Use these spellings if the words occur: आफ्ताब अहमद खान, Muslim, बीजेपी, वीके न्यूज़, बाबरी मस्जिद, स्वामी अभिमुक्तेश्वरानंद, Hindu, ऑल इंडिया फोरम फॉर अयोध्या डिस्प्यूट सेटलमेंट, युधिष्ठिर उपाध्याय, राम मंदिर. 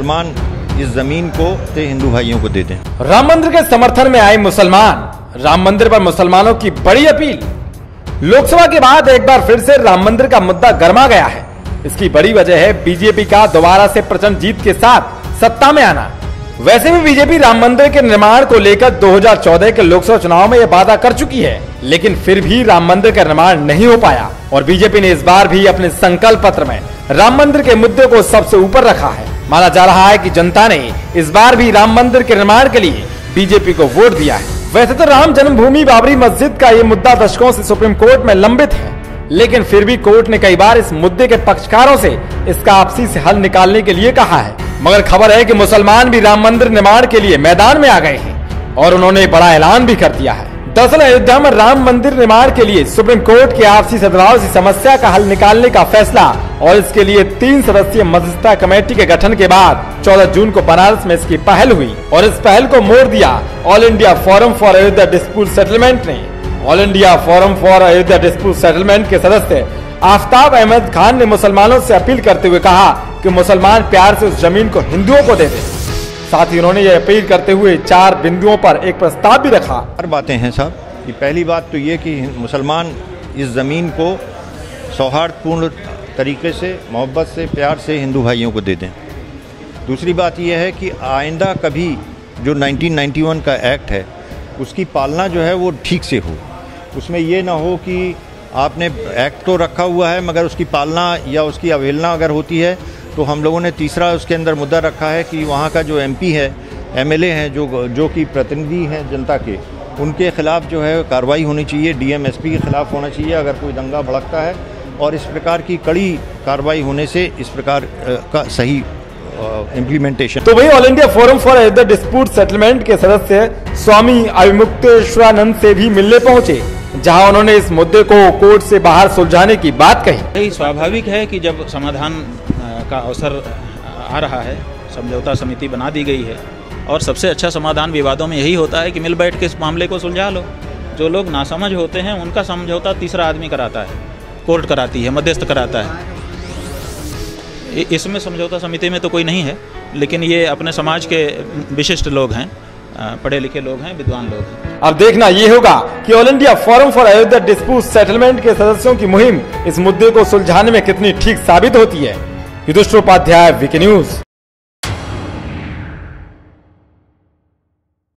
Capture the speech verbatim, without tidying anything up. मुसलमान इस जमीन को ते हिंदू भाइयों को दे दें। राम मंदिर के समर्थन में आए मुसलमान, राम मंदिर पर मुसलमानों की बड़ी अपील। लोकसभा के बाद एक बार फिर से राम मंदिर का मुद्दा गर्मा गया है। इसकी बड़ी वजह है बीजेपी का दोबारा से प्रचंड जीत के साथ सत्ता में आना। वैसे भी बीजेपी राम मंदिर के निर्माण को लेकर दो हज़ार चौदह के लोकसभा चुनाव में यह वादा कर चुकी है, लेकिन फिर भी राम मंदिर का निर्माण नहीं हो पाया और बीजेपी ने इस बार भी अपने संकल्प पत्र में राम मंदिर के मुद्दे को सबसे ऊपर रखा है। माना जा रहा है कि जनता ने इस बार भी राम मंदिर के निर्माण के लिए बीजेपी को वोट दिया है। वैसे तो राम जन्मभूमि बाबरी मस्जिद का ये मुद्दा दशकों से सुप्रीम कोर्ट में लंबित है, लेकिन फिर भी कोर्ट ने कई बार इस मुद्दे के पक्षकारों से इसका आपसी से हल निकालने के लिए कहा है। मगर खबर है कि मुसलमान भी राम मंदिर निर्माण के लिए मैदान में आ गए हैं और उन्होंने बड़ा ऐलान भी कर दिया है। दरअसल अयोध्या में राम मंदिर निर्माण के लिए सुप्रीम कोर्ट के आपसी सद्भाव से समस्या का हल निकालने का फैसला और इसके लिए तीन सदस्यीय मध्यस्थता कमेटी के गठन के बाद चौदह जून को बनारस में इसकी पहल हुई और इस पहल को मोड़ दिया ऑल इंडिया फोरम फॉर अयोध्या डिस्प्यूट सेटलमेंट ने। ऑल इंडिया फोरम फॉर अयोध्या डिस्प्यूट सेटलमेंट के सदस्य आफ्ताब अहमद खान ने मुसलमानों से अपील करते हुए कहा कि मुसलमान प्यार से उस जमीन को हिंदुओं को दे दें। साथ ही उन्होंने ये अपील करते हुए चार बिंदुओं पर एक प्रस्ताव भी रखा। चार बातें हैं साहब। ये पहली बात तो ये कि मुसलमान इस ज़मीन को सौहार्दपूर्ण तरीके से, मोहब्बत से, प्यार से हिंदू भाइयों को दे दें। दूसरी बात यह है कि आइंदा कभी जो उन्नीस सौ इक्यानवे का एक्ट है उसकी पालना जो है वो ठीक से हो। उसमें ये ना हो कि आपने एक्ट तो रखा हुआ है मगर उसकी पालना या उसकी अवहेलना अगर होती है तो हम लोगों ने तीसरा उसके अंदर मुद्दा रखा है कि वहाँ का जो एमपी है, एमएलए हैं, जो जो कि प्रतिनिधि हैं जनता के, उनके खिलाफ जो है कार्रवाई होनी चाहिए, डीएमएसपी के खिलाफ होना चाहिए अगर कोई दंगा भड़कता है। और इस प्रकार की कड़ी कार्रवाई होने से इस प्रकार का सही इम्प्लीमेंटेशन। तो वही ऑल इंडिया फोरम फॉर अयोध्या डिस्प्यूट सेटलमेंट के सदस्य स्वामी अभिमुक्तेश्वरानंद से भी मिलने पहुंचे, जहां उन्होंने इस मुद्दे को कोर्ट से बाहर सुलझाने की बात कही। स्वाभाविक है कि जब समाधान का अवसर आ रहा है, समझौता समिति बना दी गई है और सबसे अच्छा समाधान विवादों में यही होता है कि मिल बैठ के इस मामले को सुलझा लो। जो लोग नासमझ होते हैं उनका समझौता तीसरा आदमी कराता है, कोर्ट कराती है, मध्यस्थ कराता है। इसमें समझौता समिति में तो कोई नहीं है, लेकिन ये अपने समाज के विशिष्ट लोग हैं, पढ़े लिखे लोग हैं, विद्वान लोग हैं। अब देखना ये होगा कि ऑल इंडिया फोरम फॉर अयोध्या डिस्प्यूट सेटलमेंट के सदस्यों की मुहिम इस मुद्दे को सुलझाने में कितनी ठीक साबित होती है। युधिष्ठिर उपाध्याय, वीके न्यूज़।